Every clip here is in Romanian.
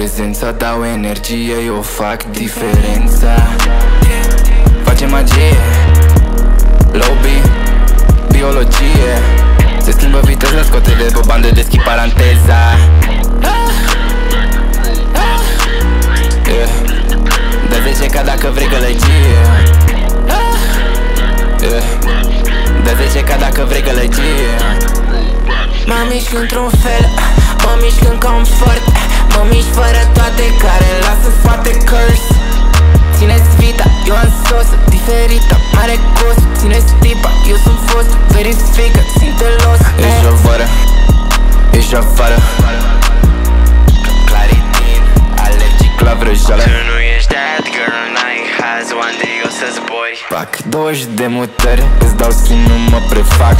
prezența, dau energie, eu fac diferența. Facem magie, lobby, biologie. Se schimbă viteza, scoate de pe bandă, deschid paranteza. Dă 10 ca dacă vrei gălăgie. Dă 10 ca dacă vrei gălăgie. Mă mișc într-un fel, mă mișc în confort, mă mișc fără toate care lasă foarte curse. Țineți vita, eu am sosă diferită, mare cost. Țineți tipa, eu sunt fost, verifică, simte los. Ești afară, ești afară, Claritin, alergic la vrăjală. Tu nu ești that girl, n-ai haz, one day o să zbori. Fac 20 de mutări, îți dau să nu mă prefac.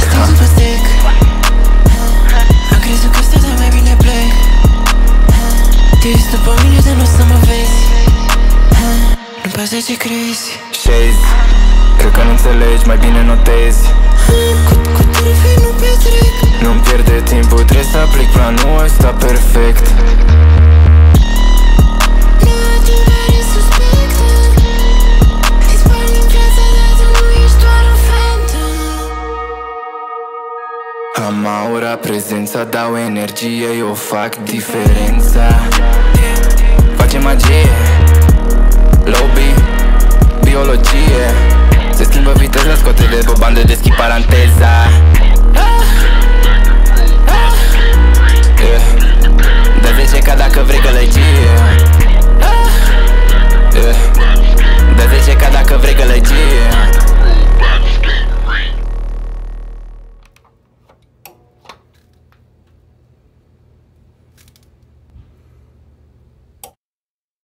Te uiți după mine, dar nu o să mă vezi. Nu-mi pasă ce crezi. Shades, cred că nu înțelegi, mai bine notezi. Cu tine nu petrec. Nu-mi pierde timpul, trebuie să aplic planul ăsta perfect. Nu adunare suspectă. Îți spari din viața, dar tu nu ești doar un phantom. Am aura, prezența, dau energie, eu fac diferența. Facem magie, lobby, biologie. Se schimbă viteza, scoate de pe bandă, deschid paranteza.